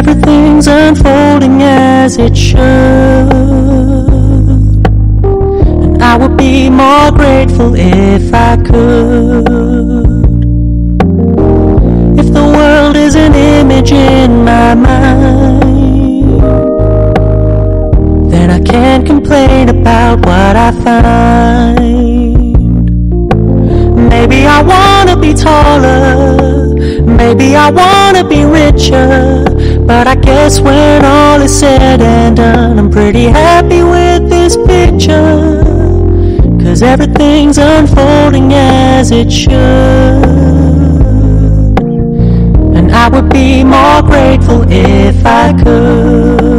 everything's unfolding as it should, and I would be more grateful if I could. If the world is an image in my mind, then I can't complain about what I find. Maybe I wanna be taller, maybe I wanna be richer, but I guess when all is said and done, I'm pretty happy with this picture, 'cause everything's unfolding as it should, and I would be more grateful if I could.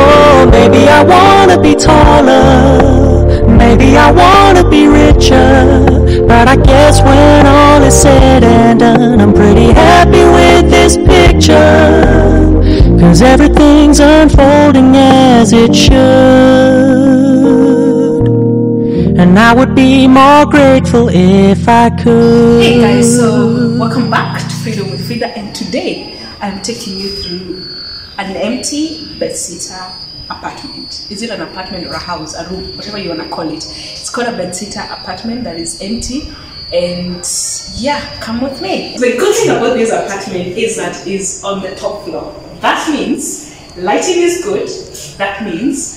Oh, maybe I wanna be taller, maybe I wanna be richer, but I guess when all is said and done, I'm pretty happy with this picture, 'cause everything's unfolding as it should, and I would be more grateful if I could. Hey guys, so welcome back to Freedom with Frida, and today I'm taking you through an empty bedsitter apartment. Is it an apartment or a house, a room, whatever you want to call it? It's called a bedsitter apartment that is empty, and yeah, come with me. The good thing about this apartment is that it's on the top floor. That means lighting is good. That means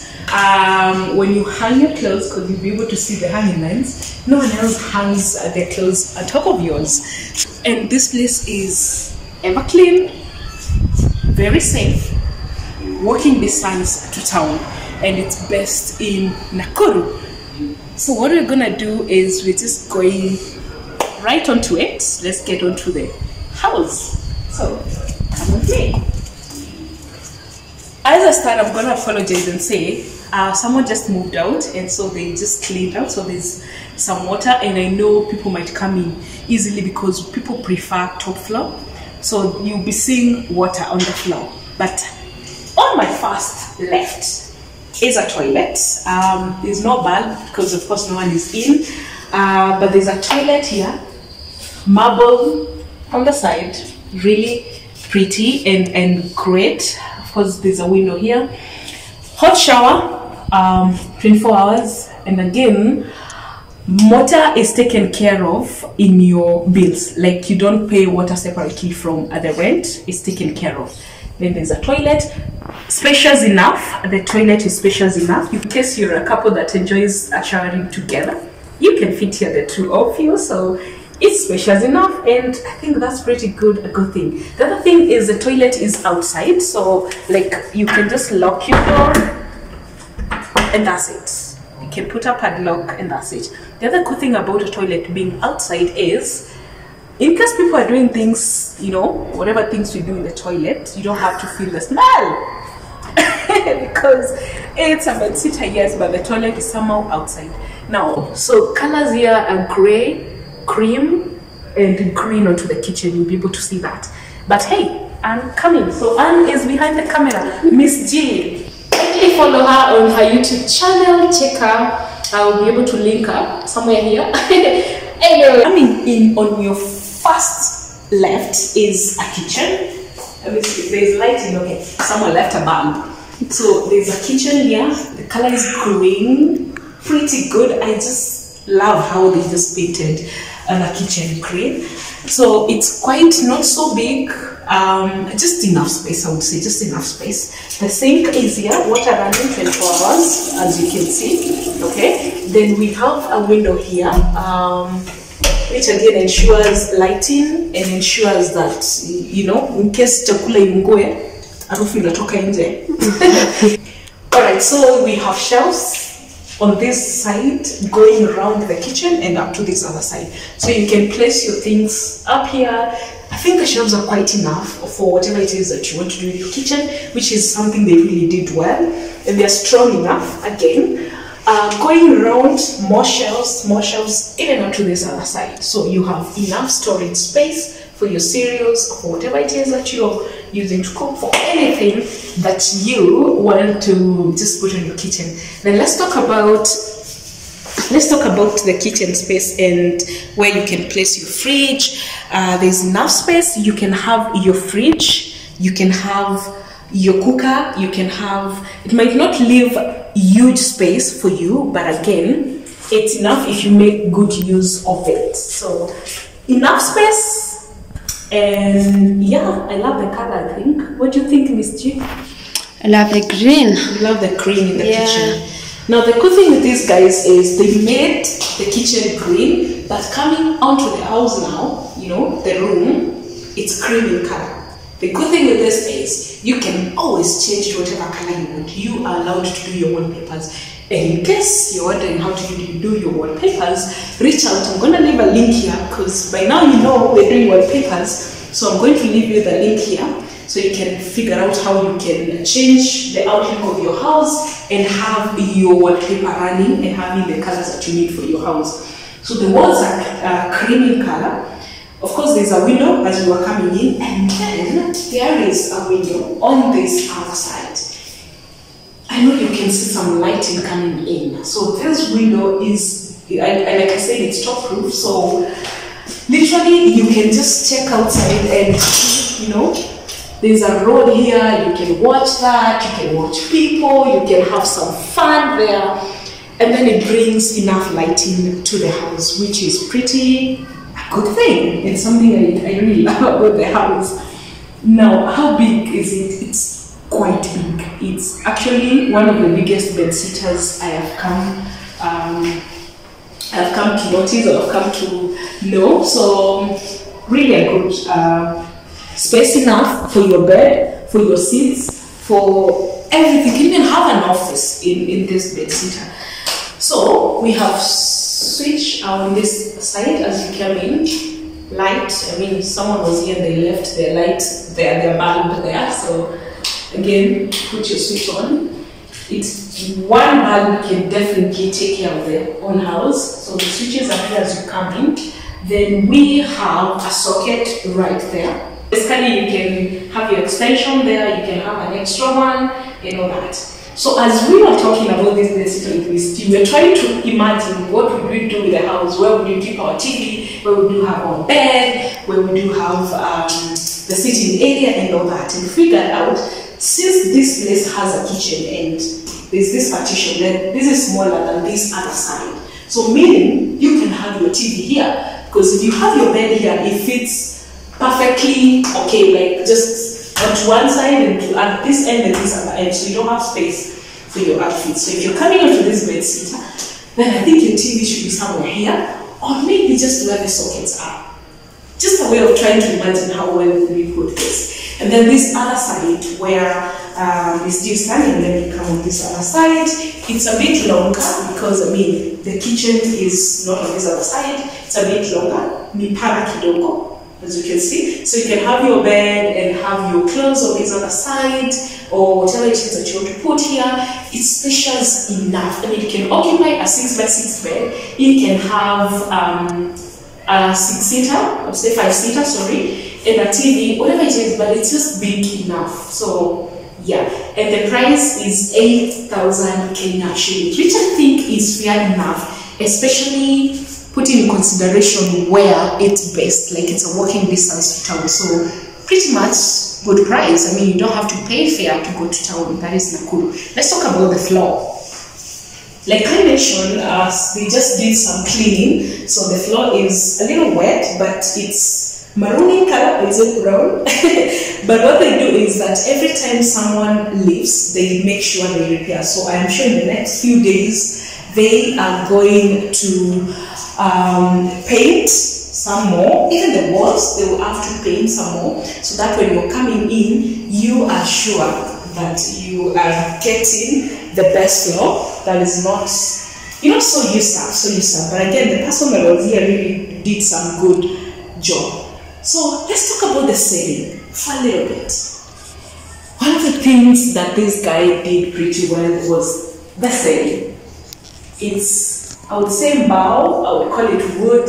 when you hang your clothes, because you'll be able to see the hanging lines, no one else hangs their clothes on top of yours. And this place is ever clean, very safe, walking distance to town, and it's based in Nakuru. So what we're gonna do is we're just going right onto it. Let's get onto the house. So come with me. As I start, I'm gonna apologize and say someone just moved out, and so they just cleaned out, so there's some water, and I know people might come in easily because people prefer top floor, so you'll be seeing water on the floor. But on my first left is a toilet. There's no bulb because of course no one is in, but there's a toilet here, marble on the side, really pretty and great. Of course there's a window here, hot shower, 24 hours, and again water is taken care of in your bills, like you don't pay water separately from the rent, it's taken care of. Then there's a toilet, spacious enough. The toilet is spacious enough in case you're a couple that enjoys showering together. You can fit here, the two of you, so it's spacious enough, and I think that's pretty good, a good thing. The other thing is the toilet is outside, so like you can just lock your door and that's it. You can put a padlock and that's it. The other good thing about a toilet being outside is, in case people are doing things, you know, whatever things you do in the toilet, you don't have to feel the smell because it's a bedsitter, yes, but the toilet is somehow outside. Now, so colors here are grey, cream, and green onto the kitchen. You'll be able to see that. But hey, I'm coming. So Anne is behind the camera. Miss G, quickly follow her on her YouTube channel. Check her. I'll be able to link her somewhere here. Anyway, coming in on your first left is a kitchen. Let me see, there's lighting, okay. Someone left a bulb. So there's a kitchen here. The color is green, pretty good. I just love how they just painted the kitchen green. So it's quite not so big, just enough space, I would say, just enough space. The sink is here, water running 24 hours, as you can see, okay. Then we have a window here, which again ensures lighting and ensures that, you know, in case chakula imgoe, harufu inatoka nje. Alright, so we have shelves on this side going around the kitchen and up to this other side. So you can place your things up here, I think the shelves are quite enough for whatever it is that you want to do in your kitchen, which is something they really did well, and they are strong enough. Again, going around, more shelves, even onto this other side, so you have enough storage space for your cereals, for whatever it is that you're using to cook, for anything that you want to just put in your kitchen. Then let's talk about the kitchen space and where you can place your fridge. There's enough space. You can have your fridge, you can have your cooker, you can have, it might not leave huge space for you, but again, it's enough if you make good use of it. So enough space, and yeah, I love the color. I think, what do you think, Miss G? I love the green. You love the green in the kitchen. Now the good thing with these guys is they made the kitchen green, but coming onto the house now, you know, the room, it's cream in color. The good thing with this is you can always change to whatever color you want. You are allowed to do your wallpapers. And in case you're wondering how do you do your wallpapers, reach out. I'm going to leave a link here because by now you know they're doing wallpapers. So I'm going to leave you the link here, so you can figure out how you can change the outlook of your house and have your wallpaper running and having the colors that you need for your house. So the walls are cream in color. Of course, there's a window as you are coming in, and then there is a window on this other side. I know you can see some lighting coming in. So this window is, and like I said, it's top roof. So literally, you can just check outside and, you know, there's a road here, you can watch that, you can watch people, you can have some fun there. And then it brings enough lighting to the house, which is pretty a good thing. It's something I really love about the house. Now, how big is it? It's quite big. It's actually one of the biggest bed sitters I have come to notice or I've come to know. So really a good space enough for your bed, for your seats, for everything. You can even have an office in this bed sitter. So we have switch on this side as you came in. Light, I mean, someone was here, they left their light there, their bulb there. So again, put your switch on. It's one bulb can definitely take care of their own house. So the switches are here as you come in. Then we have a socket right there. Basically, you can have your extension there, you can have an extra one, and all that. So as we were talking about this necessity, we were trying to imagine what would we do with the house, where would we keep our TV, where would we have our bed, where would we have the sitting area and all that, and figured out, since this place has a kitchen and there's this partition, then this is smaller than this other side. So meaning, you can have your TV here, because if you have your bed here, it fits perfectly okay, like just on one side and to at this end and this other end, so you don't have space for your outfit. So if you're coming onto this bed sitter, then I think your TV should be somewhere here, or maybe just where the sockets are. Just a way of trying to imagine how well we put this. And then this other side where Miss G is standing, then we come on this other side. It's a bit longer because I mean the kitchen is not on this other side. It's a bit longer. Mipara kidoko, as you can see. So you can have your bed and have your clothes on this other side or whatever it is that you want to put here. It's spacious enough. I mean, you can occupy a 6x6 bed. You can have a 6-seater, I'll say 5-seater, sorry, and a TV, whatever it is, but it's just big enough. So yeah, and the price is 8,000 Kenya shillings, which I think is fair enough, especially putting in consideration where it's based, like it's a walking distance to town, so pretty much good price. I mean, you don't have to pay fare to go to town. That is Nakuru. Let's talk about the floor. Like I mentioned, we just did some cleaning, so the floor is a little wet, but it's maroon in color, isn't brown. But what they do is that every time someone leaves, they make sure they repair. So I'm sure in the next few days, they are going to paint some more. Even the walls, they will have to paint some more, so that when you're coming in, you are sure that you are getting the best floor that is not, you know, so used up. But again, the person that was here really did some good job. So let's talk about the sailing for a little bit. One of the things that this guy did pretty well was the sailing. It's, I would say bow, I would call it wood,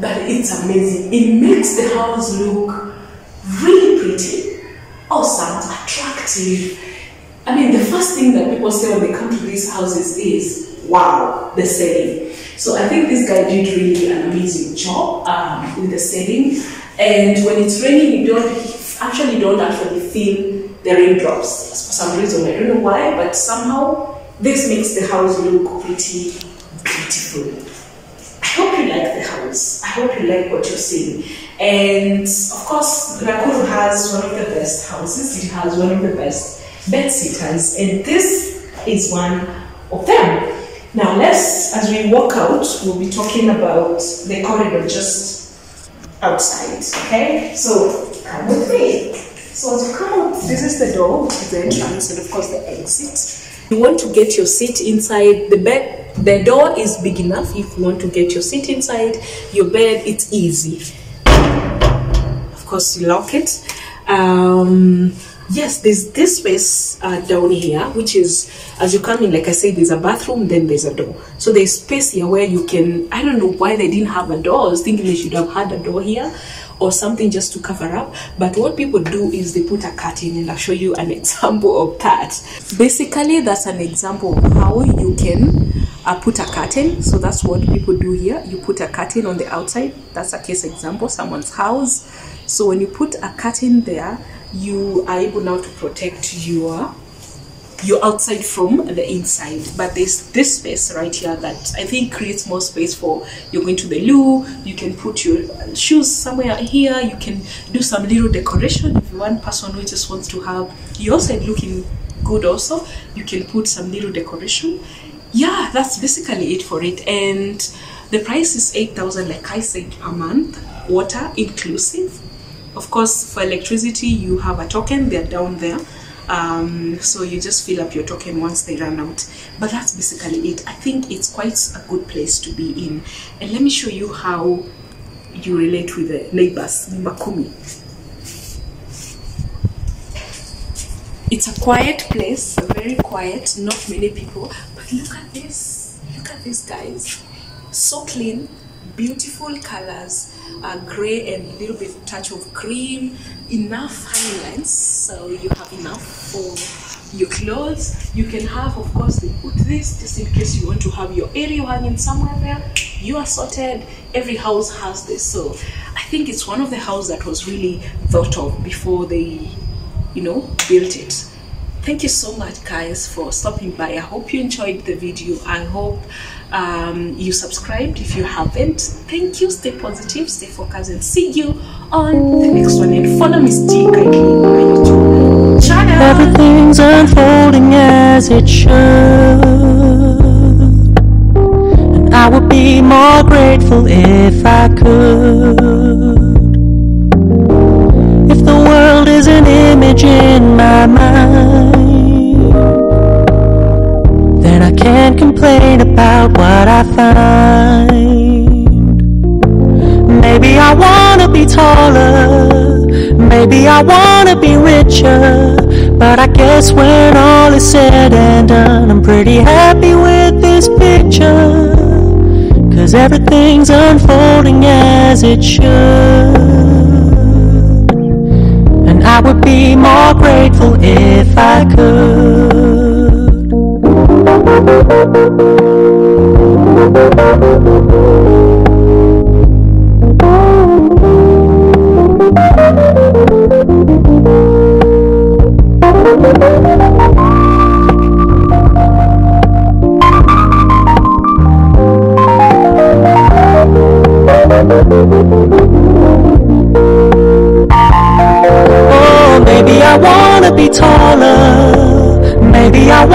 but it's amazing. It makes the house look really pretty, awesome, attractive. I mean, the first thing that people say when they come to these houses is, wow, the sailing. So I think this guy did really an amazing job with the sailing. And when it's raining, you don't actually feel the raindrops for some reason. I don't know why, but somehow this makes the house look pretty beautiful. I hope you like the house. I hope you like what you're seeing. And of course, Nakuru has one of the best houses. It has one of the best bedsitters, and this is one of them. Now let's, as we walk out, we'll be talking about the corridor just outside, okay? So come with me. So as you come out, this is the door, the entrance, and of course the exit. You want to get your seat inside the bed. The door is big enough. If you want to get your seat inside your bed, it's easy. Of course, you lock it. Yes, there's this space down here, which is, as you come in, like I said, there's a bathroom, then there's a door. So there's space here where you can, I don't know why they didn't have a door. I was thinking they should have had a door here or something just to cover up. But what people do is they put a curtain, and I'll show you an example of that. Basically, that's an example of how you can put a curtain. So that's what people do here. You put a curtain on the outside. That's a case example, someone's house. So when you put a curtain there, you are able now to protect your outside from the inside. But there's this space right here that I think creates more space for you're going to the loo. You can put your shoes somewhere here. You can do some little decoration. If you're one person who just wants to have your side looking good also, you can put some little decoration. Yeah, that's basically it for it. And the price is 8,000, like I said, per month, water inclusive. Of course, for electricity, you have a token. They're down there. So you just fill up your token once they run out. But that's basically it. I think it's quite a good place to be in. And let me show you how you relate with the neighbors, the Makumi. It's a quiet place, very quiet, not many people. But look at this. Look at these guys. So clean. Beautiful colors, gray and a little bit touch of cream, enough hanging lines, so you have enough for your clothes. You can have, of course, they put this just in case you want to have your area hanging somewhere there. You are sorted. Every house has this, so I think it's one of the houses that was really thought of before they, you know, built it. Thank you so much, guys, for stopping by. I hope you enjoyed the video. I hope you subscribed if you haven't. Thank you. Stay positive, stay focused, and see you on the next one. And follow Miss G kindly on my YouTube channel. Everything's unfolding as it should, and I would be more grateful if I could. If the world is an image in my mind, can't complain about what I find. Maybe I wanna be taller, maybe I wanna be richer, but I guess when all is said and done, I'm pretty happy with this picture, 'cause everything's unfolding as it should, and I would be more grateful if I could. Oh, maybe I wanna be taller, maybe I wanna